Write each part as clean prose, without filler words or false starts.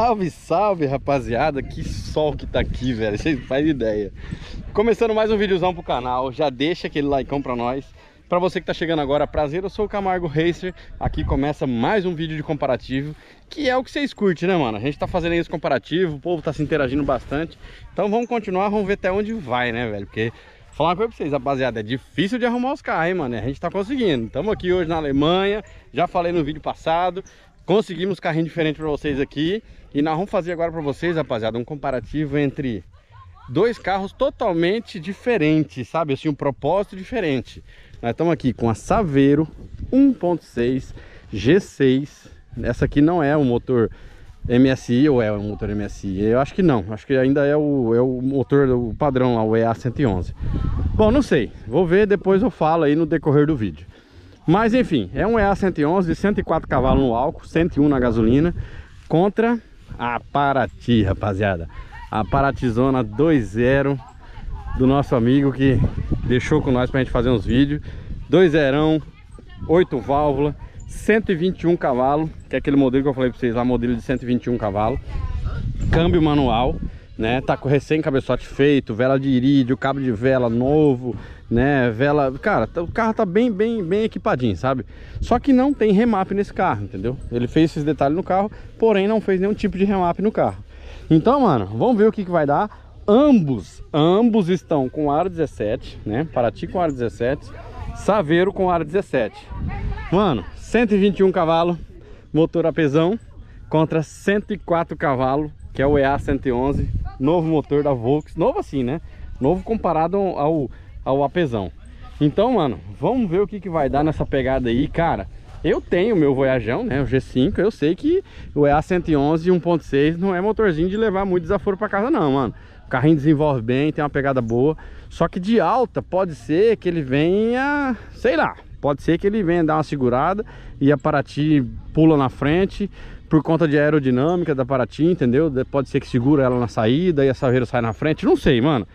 Salve, salve, rapaziada. Que sol que tá aqui, velho. Vocês não fazem ideia. Começando mais um videozão pro canal. Já deixa aquele likeão pra nós. Pra você que tá chegando agora, prazer, eu sou o Camargo Racer. Aqui começa mais um vídeo de comparativo, que é o que vocês curtem, né, mano? A gente tá fazendo esse comparativo, o povo tá se interagindo bastante. Então vamos continuar, vamos ver até onde vai, né, velho? Porque, falar uma coisa pra vocês, rapaziada, é difícil de arrumar os carros, hein, mano? A gente tá conseguindo. Estamos aqui hoje na Alemanha, já falei no vídeo passado. Conseguimos carrinho diferente para vocês aqui. E nós vamos fazer agora para vocês, rapaziada, um comparativo entre dois carros totalmente diferentes, sabe? Assim, um propósito diferente. Nós estamos aqui com a Saveiro 1.6 G6. Essa aqui não é um motor MSI, ou é um motor MSI? Eu acho que não. Acho que ainda é o motor do padrão lá, o EA 111. Bom, não sei. Vou ver, depois eu falo aí no decorrer do vídeo. Mas enfim, é um EA 111 de 104 cavalos no álcool, 101 na gasolina, contra a Parati, rapaziada. A Paratizona 2.0 do nosso amigo que deixou com nós pra gente fazer uns vídeos. 2.0, 8 válvulas, 121 cavalos, que é aquele modelo que eu falei pra vocês lá, modelo de 121 cavalos. Câmbio manual, né? Tá com recém-cabeçote feito, vela de irídio, cabo de vela novo, né? Vela, cara, o carro tá bem equipadinho, sabe? Só que não tem remap nesse carro, entendeu? Ele fez esses detalhes no carro, porém não fez nenhum tipo de remap no carro. Então, mano, vamos ver o que vai dar. Ambos estão com aro 17, né? Parati com aro 17, Saveiro com aro 17. Mano, 121 cavalos, motor APZÃO, contra 104 cavalos, que é o EA 111, novo motor da Volks, novo assim, né? Novo comparado ao APZÃO. Então, mano, vamos ver o que vai dar nessa pegada aí, cara. Eu tenho o meu Voyageão, né, o G5, eu sei que o EA 111 1.6 não é motorzinho de levar muito desaforo pra casa não, mano. O carrinho desenvolve bem, tem uma pegada boa, só que de alta pode ser que ele venha, sei lá, pode ser que ele venha dar uma segurada e a Parati pula na frente por conta de aerodinâmica da Parati, entendeu? Pode ser que segura ela na saída e a Saveiro sai na frente, não sei, mano.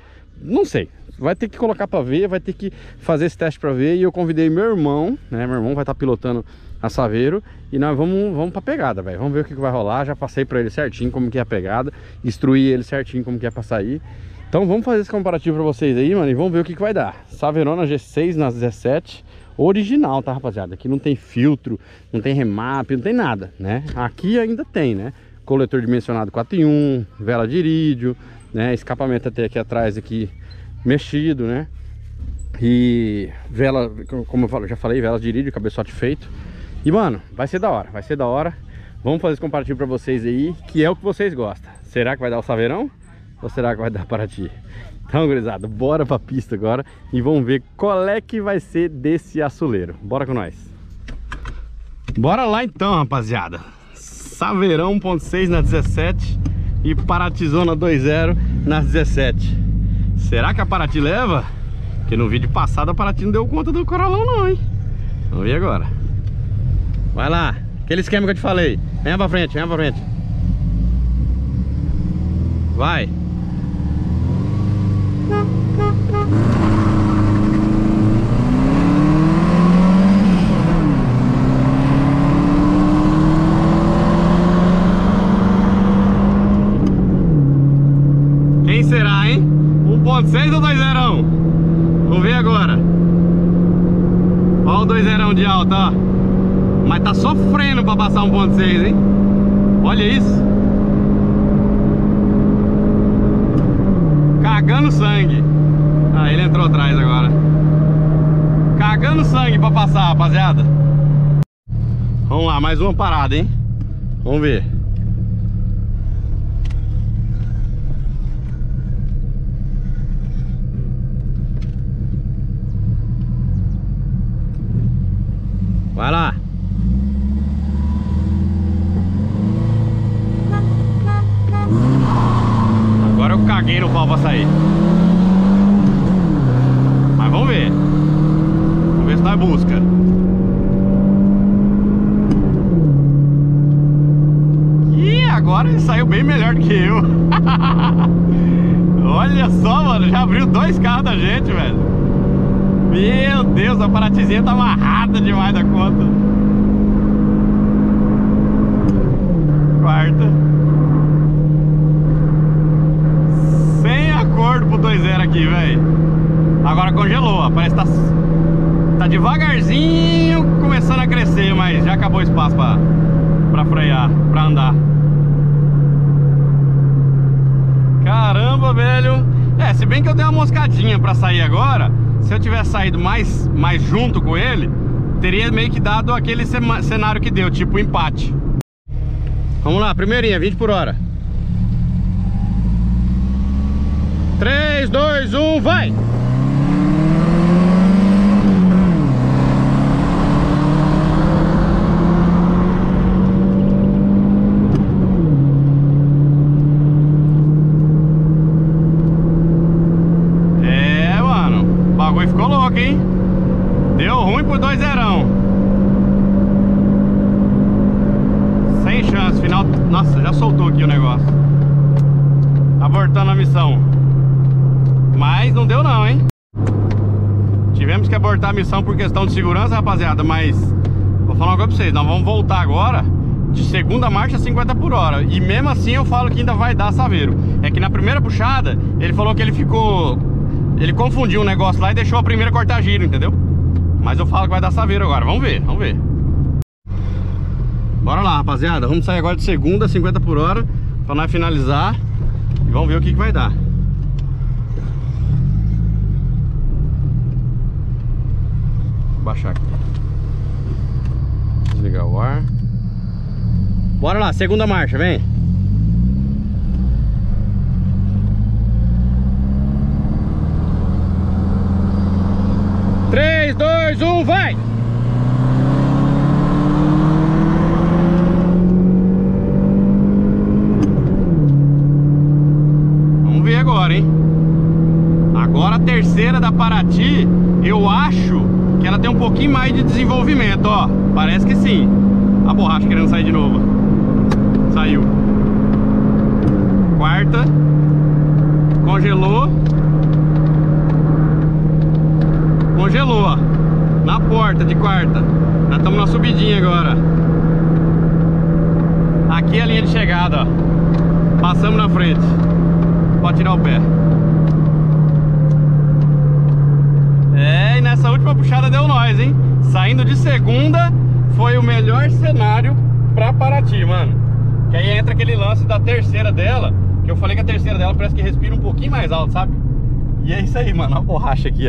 Não sei, vai ter que colocar pra ver, vai ter que fazer esse teste pra ver. E eu convidei meu irmão, né, meu irmão vai estar pilotando a Saveiro. E nós vamos pra pegada, velho, vamos ver o que vai rolar. Já passei pra ele certinho como que é a pegada, instruí ele certinho como que é pra sair. Então vamos fazer esse comparativo pra vocês aí, mano, e vamos ver o que vai dar. Saveirona G6 nas 17, original, tá, rapaziada? Aqui não tem filtro, não tem remap, não tem nada, né? Aqui ainda tem, né, coletor dimensionado 4 em 1, vela de irídio, né, escapamento até aqui atrás aqui mexido, né, e vela, como eu já falei, vela de irídio, cabeçote feito. E mano, vai ser da hora, vai ser da hora. Vamos fazer esse comparativo pra vocês aí, que é o que vocês gostam. Será que vai dar o Saveirão? Ou será que vai dar Parati? Então, gurizada, bora pra pista agora e vamos ver qual é que vai ser desse açuleiro. Bora com nós. Bora lá então, rapaziada. Saveirão 1.6 na 17 e Paratizona 2.0 nas 17. Será que a Parati leva? Porque no vídeo passado a Parati não deu conta do Corolão não, hein? Vamos ver agora. Vai lá, aquele esquema que eu te falei. Venha pra frente, venha pra frente. Vai. Será, hein? 1.6 ou 2.0? Vamos ver agora. Olha o 2.0 de alta, ó. Mas tá sofrendo pra passar 1.6, hein? Olha isso. Cagando sangue. Ah, ele entrou atrás agora. Cagando sangue pra passar, rapaziada. Vamos lá, mais uma parada, hein? Vamos ver. Vai lá. Agora eu caguei no pau pra sair. Mas vamos ver. Vamos ver se nós busca. Ih, agora ele saiu bem melhor do que eu. Olha só, mano, já abriu dois carros da gente, velho. Meu Deus, a Paratizinha tá amarrada demais da conta. Quarta. agora congelou, ó. Parece que tá devagarzinho começando a crescer, mas já acabou o espaço pra frear, pra andar. Caramba, velho. É, se bem que eu dei uma moscadinha pra sair agora. Se eu tivesse saído mais junto com ele, teria meio que dado aquele cenário que deu, tipo empate. Vamos lá, primeirinha, 20 por hora. 3, 2, 1, vai! É, mano, o bagulho ficou louco, hein? Deu ruim por 2-0. Sem chance, final... Nossa, já soltou aqui o negócio. Abortando a missão. Mas não deu não, hein? Tivemos que abortar a missão por questão de segurança, rapaziada. Mas vou falar uma coisa pra vocês. Nós vamos voltar agora de segunda marcha a 50 por hora. E mesmo assim eu falo que ainda vai dar Saveiro. É que na primeira puxada, ele falou que ele ficou... Ele confundiu um negócio lá e deixou a primeira cortar giro, entendeu? Mas eu falo que vai dar Saveiro agora. Vamos ver, vamos ver. Bora lá, rapaziada. Vamos sair agora de segunda a 50 por hora pra nós finalizar. E vamos ver o que vai dar. Baixar aqui. Desligar o ar. Bora lá, segunda marcha, vem. Três, dois, um, vai! Vamos ver agora, hein? Agora a terceira da Parati, eu acho que ela tem um pouquinho mais de desenvolvimento, ó. Parece que sim. A borracha querendo sair de novo. Saiu. Quarta. Congelou. Congelou, ó. Na porta de quarta. Nós estamos na subidinha agora. Aqui é a linha de chegada, ó. Passamos na frente. Pode tirar o pé. É, e nessa última puxada deu nós, hein? Saindo de segunda foi o melhor cenário pra Parati, mano. Que aí entra aquele lance da terceira dela, que eu falei que a terceira dela parece que respira um pouquinho mais alto, sabe? E é isso aí, mano, a borracha aqui.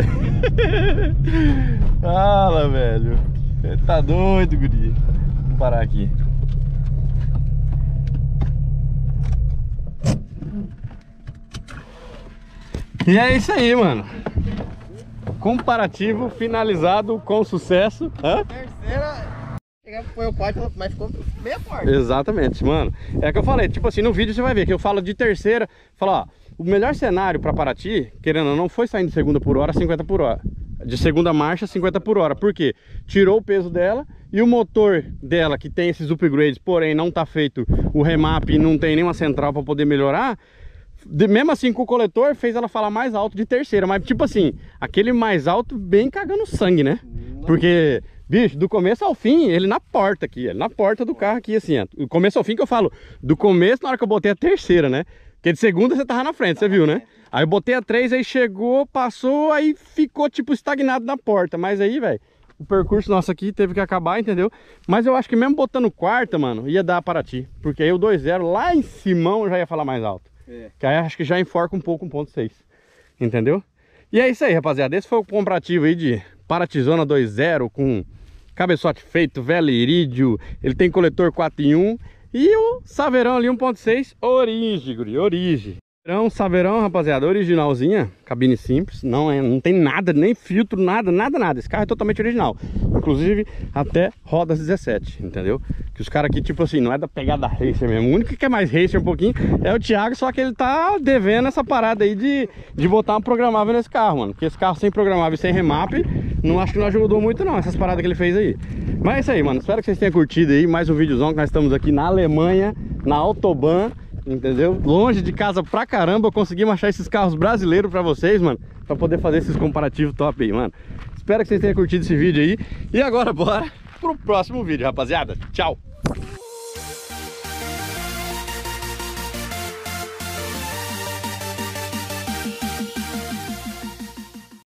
Fala, velho. Você tá doido, guri. Vamos parar aqui. E é isso aí, mano. Comparativo finalizado com sucesso. Hã? Terceira foi o quarto, mas ficou meia porta. Exatamente, mano. É que eu falei, tipo assim, no vídeo você vai ver que eu falo de terceira. Falo, ó, o melhor cenário pra Parati, querendo ou não, foi saindo de segunda por hora a 50 por hora. De segunda marcha 50 por hora. Por quê? Tirou o peso dela e o motor dela, que tem esses upgrades, porém não tá feito o remap, não tem nenhuma central pra poder melhorar. Mesmo assim, com o coletor, fez ela falar mais alto de terceira. Mas, tipo assim, aquele mais alto bem cagando sangue, né? Porque, bicho, do começo ao fim, ele na porta aqui, ele na porta do carro aqui, assim, ó. Do começo ao fim que eu falo, do começo, na hora que eu botei a terceira, né? Porque de segunda você tava na frente, você viu, né? Aí eu botei a 3, aí chegou, passou, aí ficou, tipo, estagnado na porta. Mas aí, velho, o percurso nosso aqui teve que acabar, entendeu? Mas eu acho que mesmo botando quarta, mano, ia dar para ti. Porque aí o 2-0 lá em Simão eu já ia falar mais alto. É. Que aí acho que já enforca um pouco 1.6. Entendeu? E é isso aí, rapaziada. Esse foi o comparativo aí de Paratizona 2.0 com cabeçote feito, velerídeo. Ele tem coletor 4 em 1. E o Saveirão ali 1.6 Origi. Saveirão, rapaziada, originalzinha. Cabine simples, não tem nada, nem filtro, nada. Esse carro é totalmente original. Inclusive, até rodas 17, entendeu? Que os caras aqui, tipo assim, não é da pegada racer mesmo. O único que é mais racer um pouquinho é o Thiago, só que ele tá devendo essa parada aí de botar um programável nesse carro, mano. Porque esse carro sem programável e sem remap, não acho que não ajudou muito não, essas paradas que ele fez aí. Mas é isso aí, mano. Espero que vocês tenham curtido aí mais um videozão, que nós estamos aqui na Alemanha, na Autobahn. Entendeu? Longe de casa pra caramba, eu consegui achar esses carros brasileiros pra vocês, mano. Pra poder fazer esses comparativos top aí, mano. Espero que vocês tenham curtido esse vídeo aí. E agora bora pro próximo vídeo, rapaziada. Tchau!